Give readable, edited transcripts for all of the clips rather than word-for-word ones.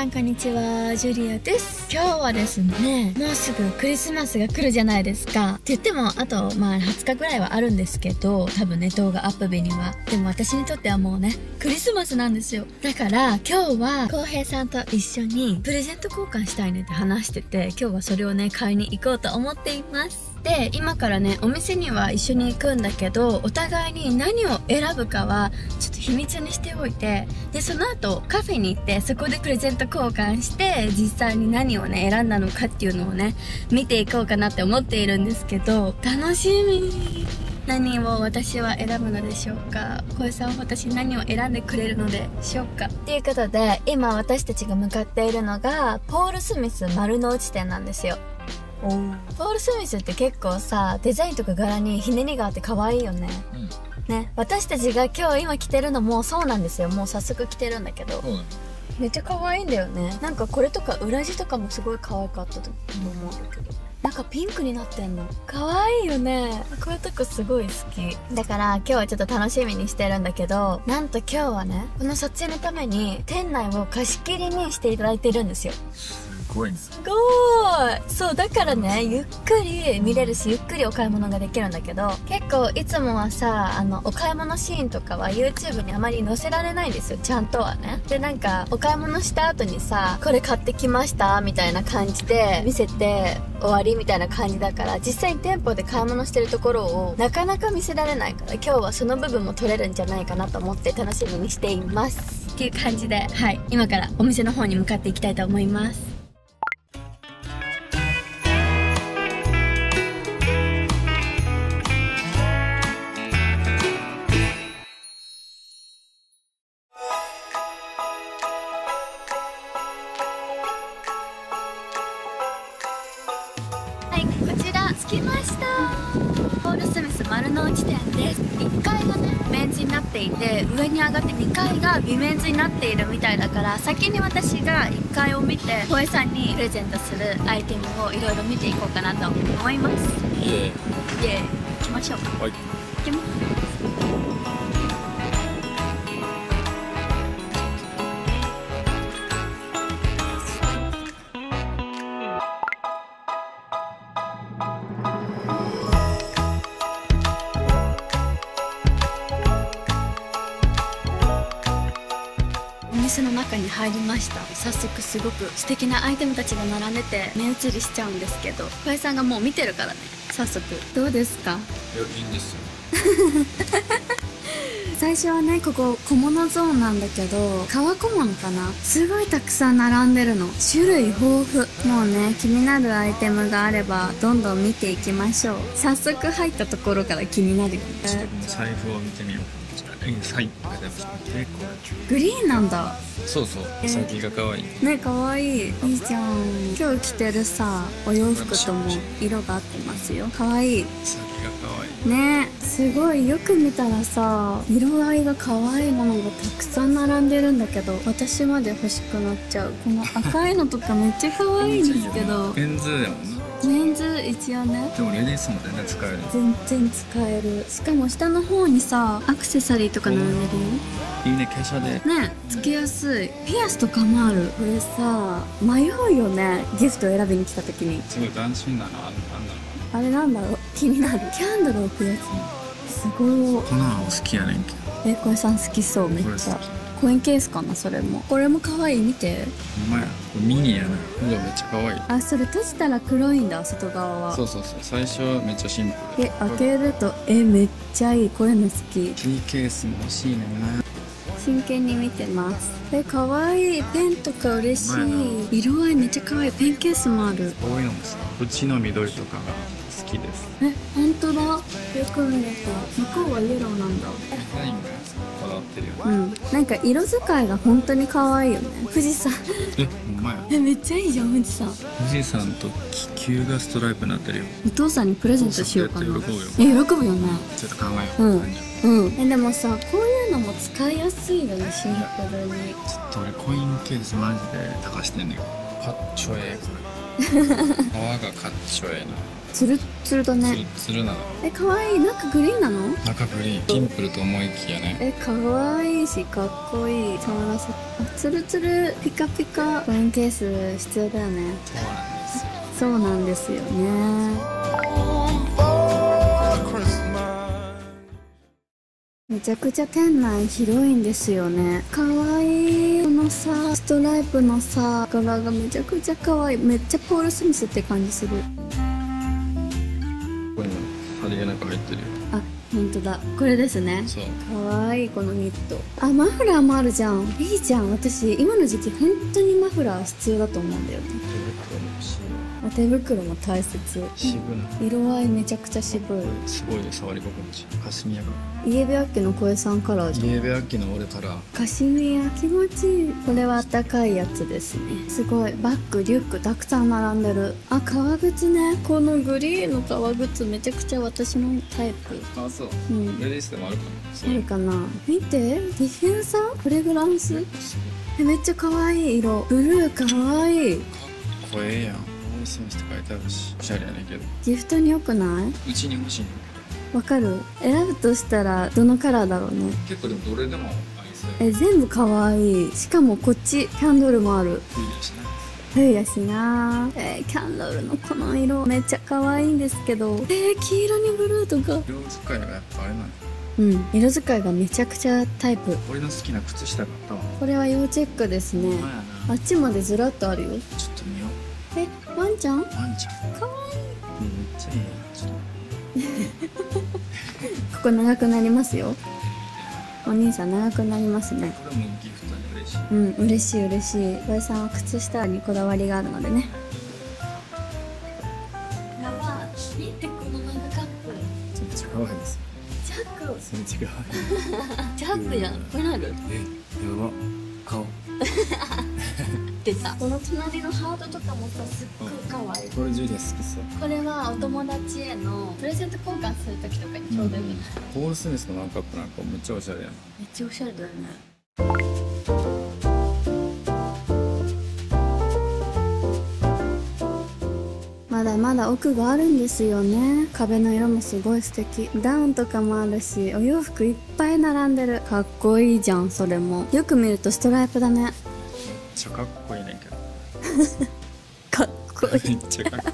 さんこんにちは、ジュリアです。今日はですね、もうすぐクリスマスが来るじゃないですか。って言っても、あと、20日ぐらいはあるんですけど、多分ね、動画アップ日には。でも私にとってはもうね、クリスマスなんですよ。だから、今日は、浩平さんと一緒に、プレゼント交換したいねって話してて、今日はそれをね、買いに行こうと思っています。で、今からね、お店には一緒に行くんだけど、お互いに何を選ぶかは、ちょっと秘密にしておいて、で、その後、カフェに行って、そこでプレゼント交換して、実際に何をね、選んだのかっていうのをね、見ていこうかなって思っているんですけど、楽しみ。何を私は選ぶのでしょうか。浩平さんは私に何を選んでくれるのでしょうか。ということで、今私たちが向かっているのが、ポール・スミス丸の内店なんですよ。ポール・スミスって結構さ、デザインとか柄にひねりがあって可愛いよね。ね、私たちが今着てるのもそうなんですよ。もう早速着てるんだけど、めっちゃ可愛いんだよね。なんかこれとか裏地とかもすごい可愛かったと思うんだけど、なんかピンクになってんの可愛いよね。こういうとこすごい好きだから今日はちょっと楽しみにしてるんだけど、なんと今日はね、この撮影のために店内を貸し切りにしていただいてるんですよ。すごい。そうだからね、ゆっくり見れるしゆっくりお買い物ができるんだけど、結構いつもはさ、お買い物シーンとかは YouTube にあまり載せられないんですよ、ちゃんとはね。で、なんかお買い物した後にさ、これ買ってきましたみたいな感じで見せて終わりみたいな感じだから、実際に店舗で買い物してるところをなかなか見せられないから、今日はその部分も撮れるんじゃないかなと思って楽しみにしていますっていう感じで、はい、今からお店の方に向かっていきたいと思います。丸の内店です。1階がね、メンズになっていて、上に上がって2階が美メンズになっているみたいだから、先に私が1階を見て、浩平さんにプレゼントするアイテムをいろいろ見ていこうかなと思います。イエーイ、行きましょう。はい。行きます。入りました。早速すごく素敵なアイテムたちが並んでて目移りしちゃうんですけど、浩平さんがもう見てるからね。早速どうですか？いいんですよ最初はね、ここ小物ゾーンなんだけど、革小物かな、すごいたくさん並んでるの。種類豊富。もうね、気になるアイテムがあればどんどん見ていきましょう。早速入ったところから気になるよね。財布を見てみよう。グリーンなんだ。そう、先が可愛いね。可愛い、いいじゃん。今日着てるさ、お洋服とも色が合ってますよ。可愛い、先が可愛いね。すごいよく見たらさ、色合いが可愛いものがたくさん並んでるんだけど、私まで欲しくなっちゃう。この赤いのとかめっちゃ可愛いんですけどメンズだもんね。メンズ一応ね。でもレディースも全然使える。全然使える。しかも下の方にさ、アクセサリーとか並んでるよ。いいね、華奢でね、つけやすい。ピアスとかもある。これさ、迷うよね、ギフト選びに来た時に。すごい斬新だな。あれなんだろう、気になる。キャンドル置くやつ、すごい。こんなの好きやねんけど。浩平さん好きそう。めっちゃコインケースかな、それも。これも可愛い、見て。ほんまや、ミニやな。めっちゃ可愛い。あ、それ閉じたら黒いんだ、外側は。そう、最初はめっちゃシンプル。開けると、めっちゃいい。こういうの好き。キーケースも欲しいねんな。真剣に見てます。可愛い。ペンとか嬉しい。色合いめっちゃ可愛い。ペンケースもある。こういうのもさ、うちの緑とかが好きです。本当だ。よく見えた。向こうはイエローなんだ。なんか色使いが本当に可愛いよね。富士山ほんまや。めっちゃいいじゃん、富士山。富士山と気球がストライプになってるよ。お父さんにプレゼントしようかな。喜ぶよね。ちょっと考えよう。でもさ、こういうのも使いやすいよね、シンプルに。ちょっと俺コインケースマジで高してんねんけど、かっちょええ。これ革がかっちょええな。つるつるだね。つるなの。え、かわいい。中グリーンなの？中グリーン。ピンプルと思いきやね。え、かわいいしかっこいい。触らせ。つるつるピカピカ。コインケース必要だよね。そうなんですよね。めちゃくちゃ店内広いんですよね。かわいい。このさ、ストライプのさ、柄がめちゃくちゃかわいい。めっちゃポール・スミスって感じする。ここにさりげなく入ってるよ。あ、ほんとだ。これですね。そう。かわいい、このニット。あ、マフラーもあるじゃん。いいじゃん。私、今の時期、本当にマフラー必要だと思うんだよね。手袋も大切。渋い。色合いめちゃくちゃ渋い。すごいね、触り心地。カシミヤが。イエベアッキの小江さんカラーじゃん。イエベアッキの折れたら。カシミヤ気持ちいい。これはあったかいやつですね。すごい。バッグ、リュックたくさん並んでる。あ、革靴ね。このグリーンの革靴めちゃくちゃ私のタイプ。あ、そう。うん。レディースでもあるかな。あるかな。見て、ディフェンサー？フレグランス？めっちゃ可愛い色。ブルー可愛い。かっこええやん。スミスって書いてあるし、おしゃれやねんけどギフトに良くない？うちに欲しいねんけど。わかる。選ぶとしたらどのカラーだろうね。結構でもどれでも合いそうや。え、全部かわいい。しかもこっちキャンドルもある。冬やしな。冬やしな。キャンドルのこの色めっちゃかわいいんですけど、黄色にブルーとか色使いがやっぱあれなんだ。うん、色使いがめちゃくちゃタイプ。俺の好きな靴下買ったわ。これは要チェックですね。あっちまでずらっとあるよ。ちょっと見よう。え、ワンちゃん？ワンちゃん。かわいい。めっちゃいいな。ここ長くなりますよ。お兄さん長くなりますね。これもギフトに嬉しい。うん、嬉しい嬉しい。小江さんは靴下にこだわりがあるのでね。やばい。見てこのマグカップ。めっちゃ可愛いです。ジャック。めっちゃ可愛い。ジャックじゃん。これなる？え、やば。顔。この隣のハートとかもさ、すっごい可愛い。これジュリア好きさ。これはお友達へのプレゼント交換するときとかにちょうどよくない？ポール・スミスのワンカップなんかめっちゃおしゃれやな。めっちゃおしゃれだよね。まだまだ奥があるんですよね。壁の色もすごい素敵。ダウンとかもあるし、お洋服いっぱい並んでる。かっこいいじゃん、それも。よく見るとストライプだね。めっちゃかっこいいねんけど。かっこいい。めっちゃかっこい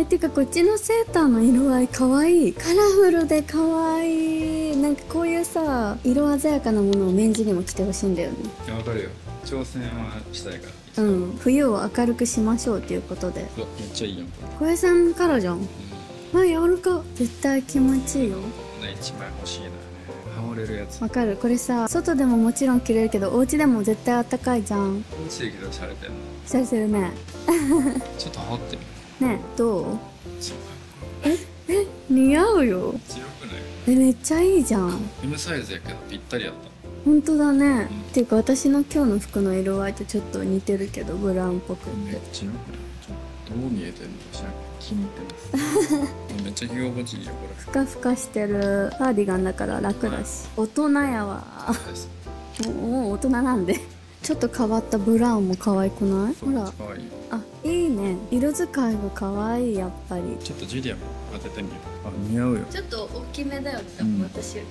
い。っていうかこっちのセーターの色合いかわいい。カラフルでかわいい。なんかこういうさ、色鮮やかなものをメンズにも着てほしいんだよね。わかるよ。挑戦はしたいから。うん。冬を明るくしましょうということで。うわ、めっちゃいいやん。小江さんからじゃん。あ、柔らか。絶対気持ちいいよ。一枚欲しいな。わかる。これさ、外でももちろん着れるけど、お家でも絶対あったかいじゃん。お家で着たらしゃれてるの。しゃれてるね。ちょっと羽織ってみるね。どう？え、似合うよ。強くない？めっちゃいいじゃん。 M サイズやけどぴったりやった。本当だね。っていうか私の今日の服の色合いとちょっと似てるけど、ブラウンっぽく。めっちゃよくない？どう見えてるのかしら。気に入ってます。めっちゃ着心地いいよこれ。ふかふかしてる。カーディガンだから楽だし。大人やわ。もう大人なんで。ちょっと変わったブラウンも可愛くない？ほら。可愛い。あ、いいね。色使いが可愛いやっぱり。ちょっとジュリアも当ててみよう。あ、似合うよ。ちょっと大きめだよね。私よ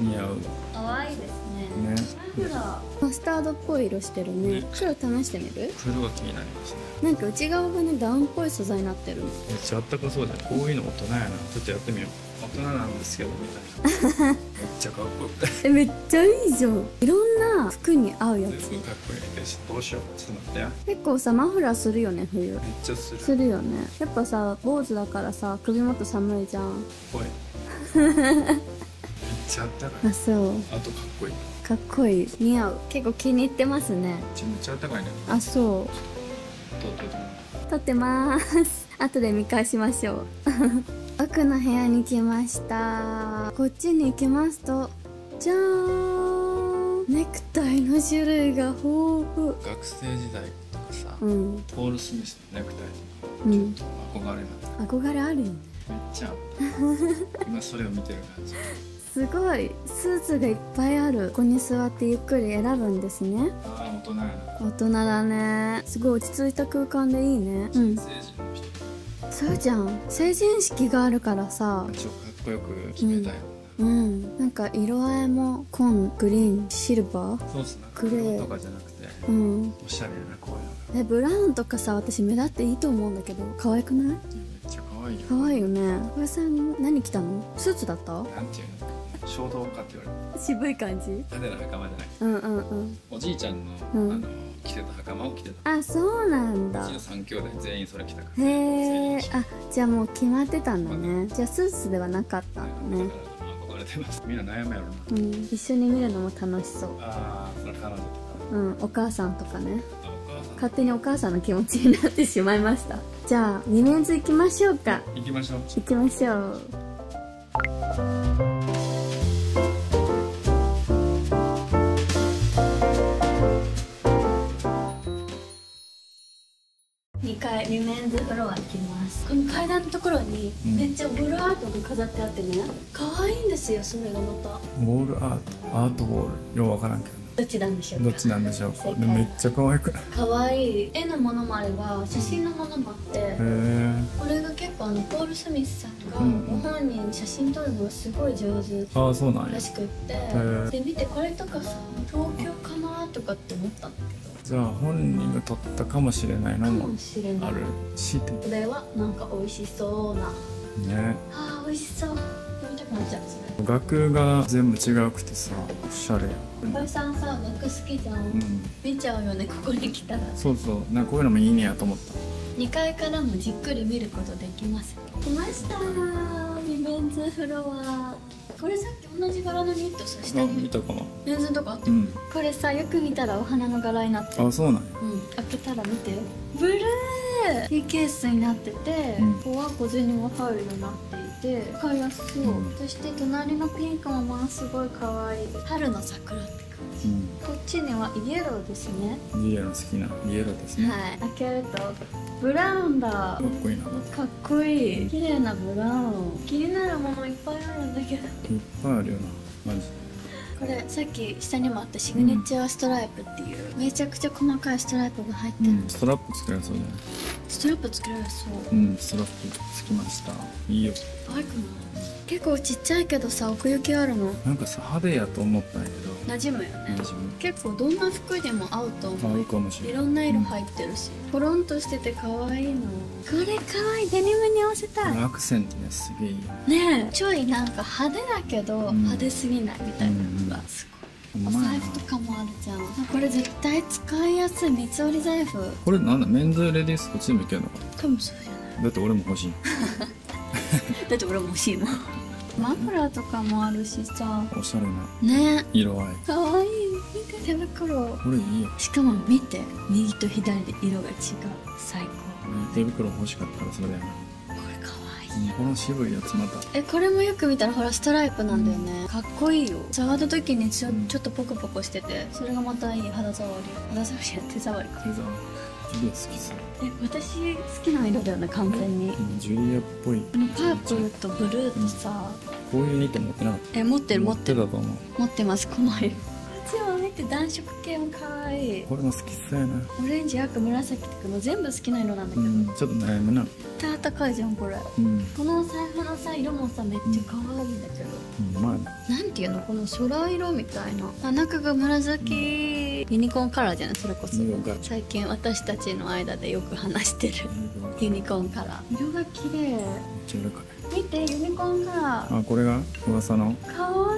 り似合う。可愛いですね。ね。マフラー。マスタードっぽい色してるね。黒試してみる？黒は気になりますね。なんか内側がねダウンっぽい素材になってる。めっちゃあったかそうじゃん。こういうの大人やな。ちょっとやってみよう。大人なんですけどみたいな。めっちゃかっこよくて。めっちゃいいじゃん。いろんな服に合うやつ。すごいかっこいい。どうしよう。ちょっと待ってや。結構さマフラーするよね冬。めっちゃする。するよね。やっぱさ坊主だからさ首元寒いじゃん。おい。めっちゃあったかい。あ、そう。あとかっこいい。かっこいい。似合う。結構気に入ってますね。めっちゃあったかいね。あ、そう。撮ってます。後で見返しましょう。奥の部屋に来ました。こっちに行きますと、じゃーん、ネクタイの種類が豊富。学生時代とかさ、ポール・スミスのネクタイにちょっと憧れだった。憧れあるよね。めっちゃ今それを見てる感じ。すごい。スーツがいっぱいある。ここに座ってゆっくり選ぶんですね。あ、大人やな。大人だね。すごい落ち着いた空間でいいね。新成人の人。そうじゃん、成人式があるからさ、ちょっとかっこよく決めたい。うん、なんか色合いも紺、グリーン、シルバー、そうっすね、グレーとかじゃなくて、うん、おしゃれなこういうの。ブラウンとかさ、私目立っていいと思うんだけど、可愛くない？めっちゃ可愛いよ。可愛いよね。小林さん何着たの？スーツだった？なんていうの？衝動家って言われる。渋い感じ？派手な袴じゃない。うんうんうん。おじいちゃんの、着てた袴を着てた。あ、そうなんだ。うちの3兄弟全員それ着たから。へえ。あ、じゃあもう決まってたんだね。じゃあスーツではなかったのね。みんな悩むやろな、うん、一緒に見るのも楽しそう。ああ、それ彼女とか、うん、お母さんとかね。勝手にお母さんの気持ちになってしまいました。じゃあ2面図行きましょうか。行きましょう、行きましょう。2面図フロア行きます。この階段のところにめっちゃウォールアートが飾ってあってね、可愛いんですよ。それがまたウォールアート、アートウォール、ようわからんけどどっちなんでしょうか、どっちなんでしょうか。めっちゃ可愛くない？可愛い。絵のものもあれば写真のものもあって、これが結構ポール・スミスさんがご本人写真撮るのがすごい上手らしくって、で見てこれとかさ、東京かなとかって思ったんだけど、じゃあ本人が撮ったかもしれないのもあるし、これはなんか美味しそうなね。あ、美味しそう。見たくなっちゃう。それ額が全部違くてさ、おしゃれ。小林さんさ、額好きじゃん、うん、見ちゃうよね、ここに来たら。そうそう、なんかこういうのもいいねやと思った。2階からもじっくり見ることできます。来ましたー、リベンズフロア。これさっき同じ柄のニットさ、下に見たかな、レンズとかあって、うん、これさ、よく見たらお花の柄になって。あ、そうなんや、うん、開けたら見て、ブルーキーケースになってて、うん、ここは小銭が入るようになっていて買いやすそう、うん、そして隣のピンクもまあすごい可愛い。春の桜って感じ、うん、こっちにはイエローですね。イエロー好きな、イエローですね。はい、開けるとブラウンだ。かっこいいな。かっこいい、綺麗なブラウン。気になるものいっぱいあるんだけど。いっぱいあるよな、マジで。これさっき下にもあったシグネチャーストライプっていう、うん、めちゃくちゃ細かいストライプが入ってる、うん、ストラップ作れそうじゃない？ストラップ作れそう。うん、ストラップつきました。いいよ。可愛くない？結構ちっちゃいけどさ、奥行きあるの。なんかさ、派手やと思ったんやけど。馴染むよね。結構どんな服でも合うと思う。合うかもしれない。いろんな色入ってるし、ポロンとしてて可愛いの。これ可愛い、デニムに合わせたい。アクセントね、すげえいいね。ねえ、ちょいなんか派手だけど、派手すぎないみたいなのがすごい。お財布とかもあるじゃん。これ絶対使いやすい、三つ折り財布。これなんだ、メンズレディースこっちもいけるのかな。かもしれない。だって俺も欲しい。だって俺も欲しいもん。マフラーとかもあるしさ、おしゃれなね、色合い可愛い。見て、手袋、これいいよ。しかも見て、右と左で色が違う。最高。手袋欲しかったらそれだよね。これ可愛い、この渋いやつまた。え、これもよく見たらほらストライプなんだよね、うん、かっこいいよ。触った時にちょっとポコポコしてて、それがまたいい。肌触り、肌触りじゃない、手触りか。手触り好きそう。え、私好きな色だよね、完全に。ジュリアっぽい。このパープルとブルーとさ、こういうニット持ってなかった？え、持ってる持ってる。持ってたと思う。持ってます、この色。こっちも見て、暖色系も可愛い。これも好きそうやな。オレンジ、赤、紫とかも全部好きな色なんだけど、うん、ちょっと悩むな。絶対高いじゃんこれ、うん、このお財布のさ、色もさ、めっちゃ可愛いんだけど、うん、まあ、なんていうの、この空色みたいな、あ、中が紫、うん、ユニコーンカラーじゃない、それこそ。最近私たちの間でよく話してるユニコーンカラー。色が綺麗。見て、ユニコーンカラー。あ、これが噂の。かわ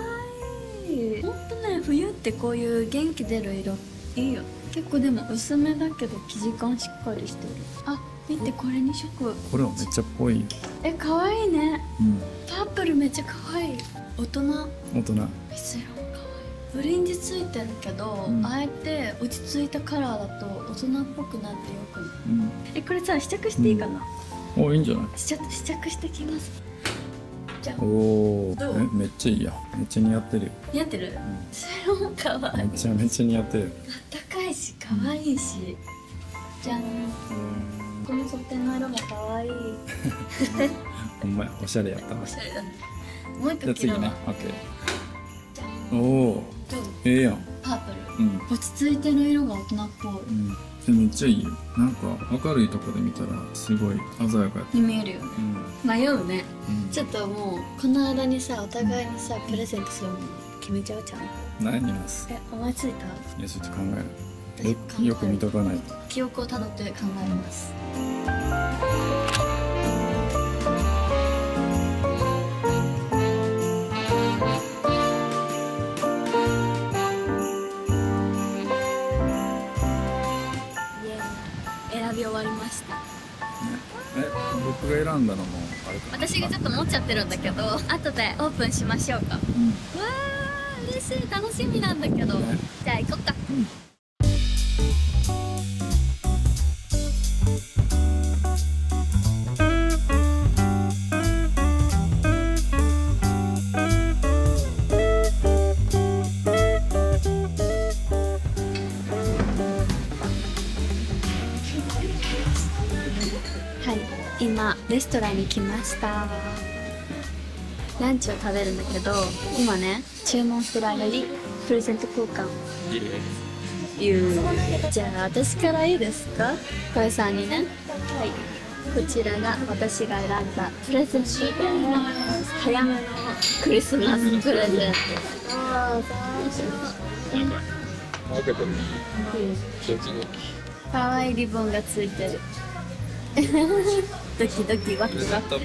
いい。ほんとね、冬ってこういう元気出る色いいよ。結構でも薄めだけど生地感しっかりしてる。あ、見て、これ2色。これはめっちゃっぽい。え、かわいいね。うん、パープルめっちゃかわいい。大人。大人。水色。オレンジついてるけど、うん、あえて落ち着いたカラーだと大人っぽくなってよくない、うん、え、これさ、試着していいかな、うん、お、いいんじゃない。試着してきます。じゃあ、おお、めっちゃいいや。めっちゃ似合ってるよ。似合ってる、うん、それもかわいい。めちゃめちゃ似合ってる。あったかいし、かわいいし、うん、じゃん、この装丁の色もかわいい。ほんまや、おしゃれやった。おしゃれだね。もう一個着ろ。じゃあ次ね、 OK。 おお、ええやん。パープル、落ち着いてる色が大人っぽい。でめっちゃいいよ。なんか明るいとこで見たらすごい鮮やかに見えるよね。迷うね。ちょっともうこの間にさ、お互いにさプレゼントするもの決めちゃうじゃん。何にます？思いついた？いや、ちょっと考える。よく見とかないと。記憶をたどって考えます。僕が選んだのもあれかな。私がちょっと持っちゃってるんだけど、後でオープンしましょうか。うん、わー嬉しい、楽しみなんだけど、ね、じゃあ行こっか。今レストランに来ました。ランチを食べるんだけど、今ね注文してる間にプレゼント交換。じゃあ私からいいですか、小江さんにね。はい、こちらが私が選んだプレゼント。早めのクリスマスプレゼント。かわいいリボンがついてる。ドキドキワクワク。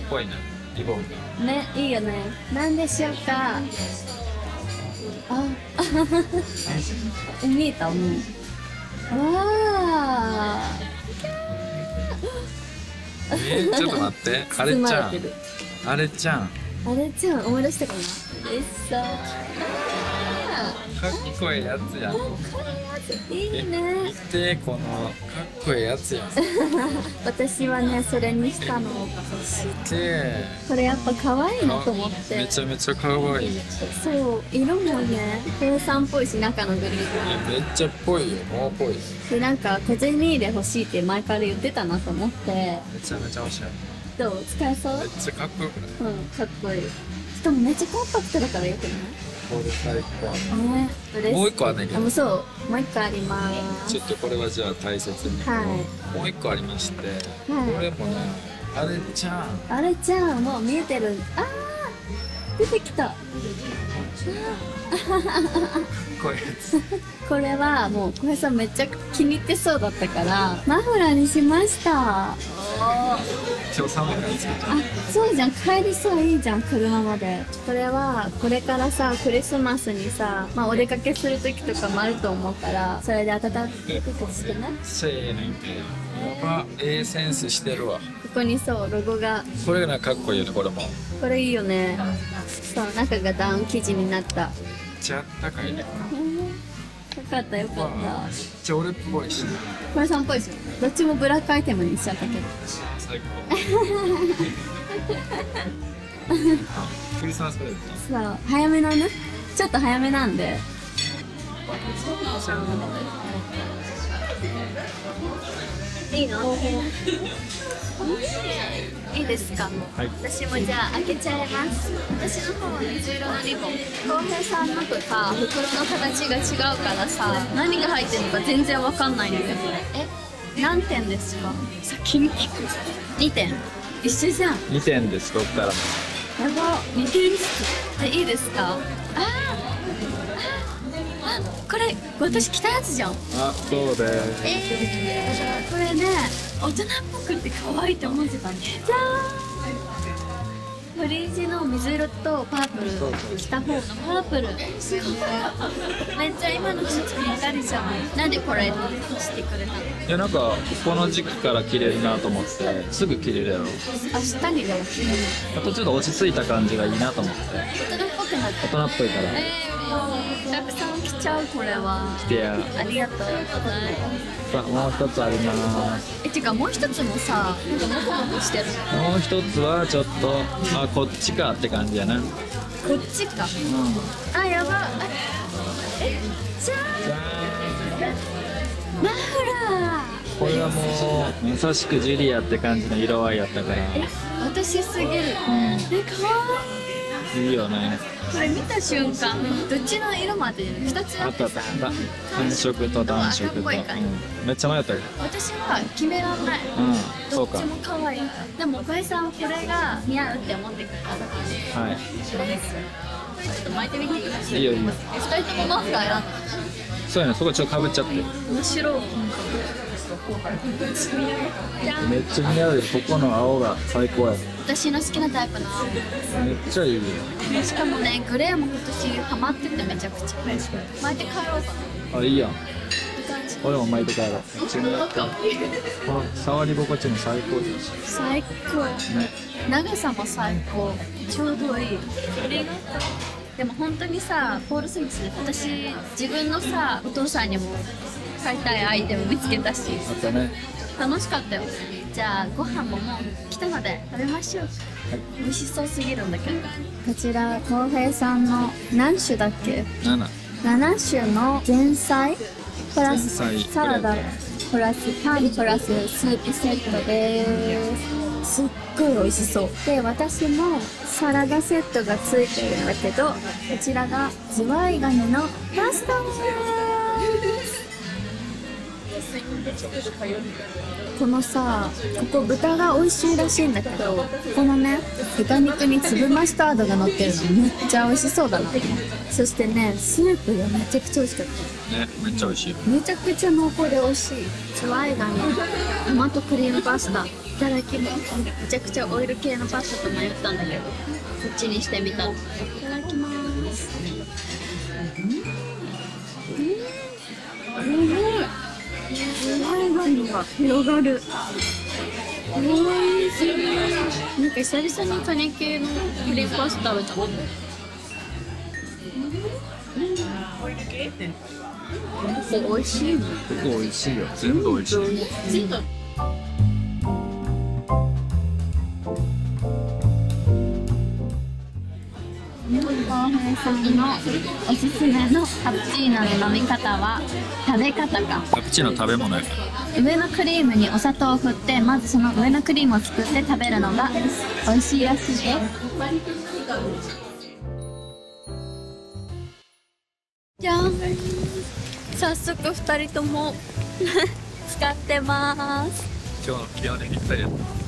ね、いいよね。なんでしょうか。あ、見えたもん。わー。ちょっと待って、あれちゃん。あれちゃん。あれちゃん、思い出したかな。嬉しそう。かっこいいやつや。いいね。見てこのかっこいいやつや。私はねそれにしたの。これやっぱ可愛いなと思って。めちゃめちゃ可愛い。そう、色もね父さんっぽいし、中のグリーン。めっちゃっぽいよ、もうっぽい。でなんか小銭入れ欲しいって前から言ってたなと思って。めちゃめちゃおしゃれ。どう使えそう？めっちゃかっこよくない？うん、かっこいい。しかもめっちゃコンパクトだからよくない？これ最高。もう一個あるね。あ、そう、もう一個あります。ちょっとこれはじゃあ大切に。はい。もう一個ありまして、これもね、あれちゃん。あれちゃん、もう見えてる。ああ、出てきた。これはもう小江さんめっちゃ気に入ってそうだったからマフラーにしました。今日寒いからつけちゃう。あ、そうじゃん、帰りそう。いいじゃん、車まで。これはこれからさクリスマスにさ、まあ、お出かけする時とかもあると思うから、それで温かくしてね。せーの、ええセンスしてるわ。ここにそうロゴが。これがかっこいいよね。これもこれいいよね。そう、中がダウン生地になった。めっちゃ高いね。よかったよかった。めっちゃ俺っぽいし、小江さんっぽいし、どっちもブラックアイテムにしちゃったけど最高。クリスマスプレゼント。そう、早めのね、ちょっと早めなんで。いいの？いいですか？はい、私もじゃあ開けちゃいます。私の方は水色のリボン。浩平さんのとさ、袋の形が違うからさ、何が入ってるのか全然わかんないんだけど。え、何点ですか？先に聞く。2点。一緒じゃん。2点です。取ったら。やば、2点ずつ。いいですか？あ、これ私着たやつじゃん。あ、そうです。これね、大人っぽくって可愛いと思ってたんで。じゃーん。フリージの水色とパープル着た方のパープル。めっちゃ今の季節ぴったりじゃん。なんでこれしてくれたの？いや、なんかこの時期から着れるなと思って、すぐ着れるやろ。明日にでも着れる。あとちょっと落ち着いた感じがいいなと思って。大人っぽくなって。大人っぽいから。たくさん着ちゃう。これは着てや。ありがとう。さあ、もう一つあります。てかもう一つもさ、なんかモコモコしてる。もう一つはちょっと、あ、こっちかって感じやな。こっちか、うん、あ、やば。え、じゃーん、マフラー。これはもうまさしくジュリアって感じの色合いやったから。え、私すぎる。ね、え、かわいい。次はない。これ見た瞬間どっちの色も当てる2つあったさ。単色と暖色と、めっちゃ迷ったけど私は決めらんない。どっちも可愛い。でも小井さんはこれが似合うって思ってくれた時に、はい、これですよ。これちょっと巻いてみてください。いいよいいよ。2人ともマフラー選んだ。そうやね、そこちょっとかぶっちゃって。面白い。めっちゃ似合うよ。ここの青が最高や。私の好きなタイプの青めっちゃいいよ。しかもね、グレーも今年ハマっててめちゃくちゃ巻いて帰ろうかな。あ、いいやん。俺も巻いて帰ろう。触り心地も最高だし。最高、ね、長さも最高、ちょうどいい。ありがとう。でも本当にさ、ポール・スミス、私、自分のさ、お父さんにも買いたいアイテム見つけたし、あったね、楽しかったよ。じゃあ、ご飯ももう来たので食べましょう。はい、美味しそうすぎるんだけど。こちら、浩平さんの何種だっけ 7種の前菜プラスサラダプラスパンプラススープセットです。すっごい美味しそうで、私もサラダセットがついてるんだけど、こちらがズワイガニのパスタです。このさ、ここ豚が美味しいらしいんだけど、このね、豚肉に粒マスタードが乗ってるのめっちゃ美味しそうだな。そしてね、スープがめちゃくちゃ美味しかったね。めっちゃ美味しい。めちゃくちゃ濃厚で美味しいズワイガニトマトクリームパスタいただきます。めちゃくちゃオイル系のパスタと迷ったんだけど、こっちにしてみた。いただきます。うん、ズワイガニが広がる。おいしい。なんか久々にカニ系のクリームパスタ食べた。オイル系っておいしいね。ここおいしいよ。全部おいしい。さんのおすすめのカプチーノの飲み方は、食べ方か。カプチーノ食べ物やから、上のクリームにお砂糖を振って、まずその上のクリームを作って食べるのが美味しいらしいです。じゃん、早速2人とも使ってます。今日のピアノにぴったりやった。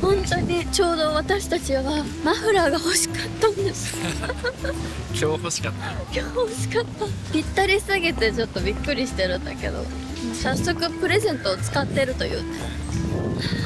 本当にちょうど私たちはマフラーが欲しかったんです今日欲しかった。今日欲しかった。ぴったりすぎてちょっとびっくりしてるんだけど、早速プレゼントを使ってるという。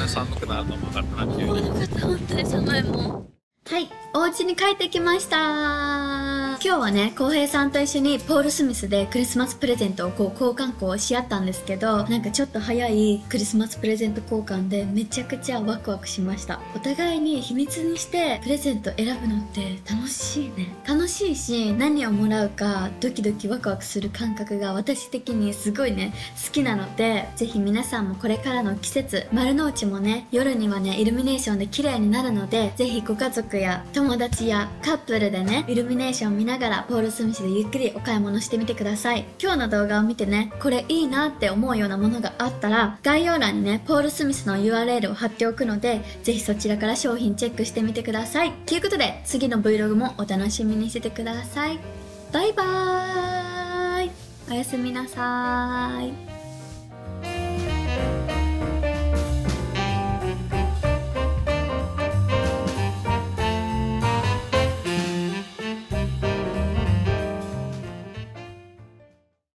寒くなると思うからな。本当に寒いもん。はい、お家に帰ってきました。今日はね、浩平さんと一緒にポール・スミスでクリスマスプレゼントをこう交換し合ったんですけど、なんかちょっと早いクリスマスプレゼント交換でめちゃくちゃワクワクしました。お互いに秘密にしてプレゼント選ぶのって楽しいね。楽しいし、何をもらうかドキドキワクワクする感覚が私的にすごいね、好きなので、ぜひ皆さんもこれからの季節、丸の内もね、夜にはねイルミネーションで綺麗になるので、ぜひご家族や友達やカップルでね、イルミネーション見ながらポール・スミスでゆっくりお買い物してみてください。今日の動画を見てね、これいいなって思うようなものがあったら、概要欄にねポール・スミスの URL を貼っておくので、ぜひそちらから商品チェックしてみてください。ということで、次の Vlog もお楽しみにしててください。バイバーイ。おやすみなさーい。